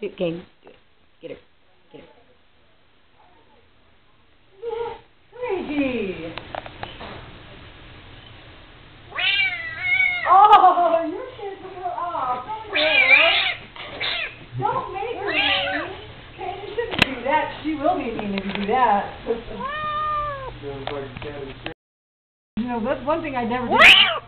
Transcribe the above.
Do it, game. Do it. Get her. Get her. Crazy! Oh, you're pissing her off. Don't make her mean. Okay, you shouldn't do that. She will be mean if you do that. You know, that's one thing I never did.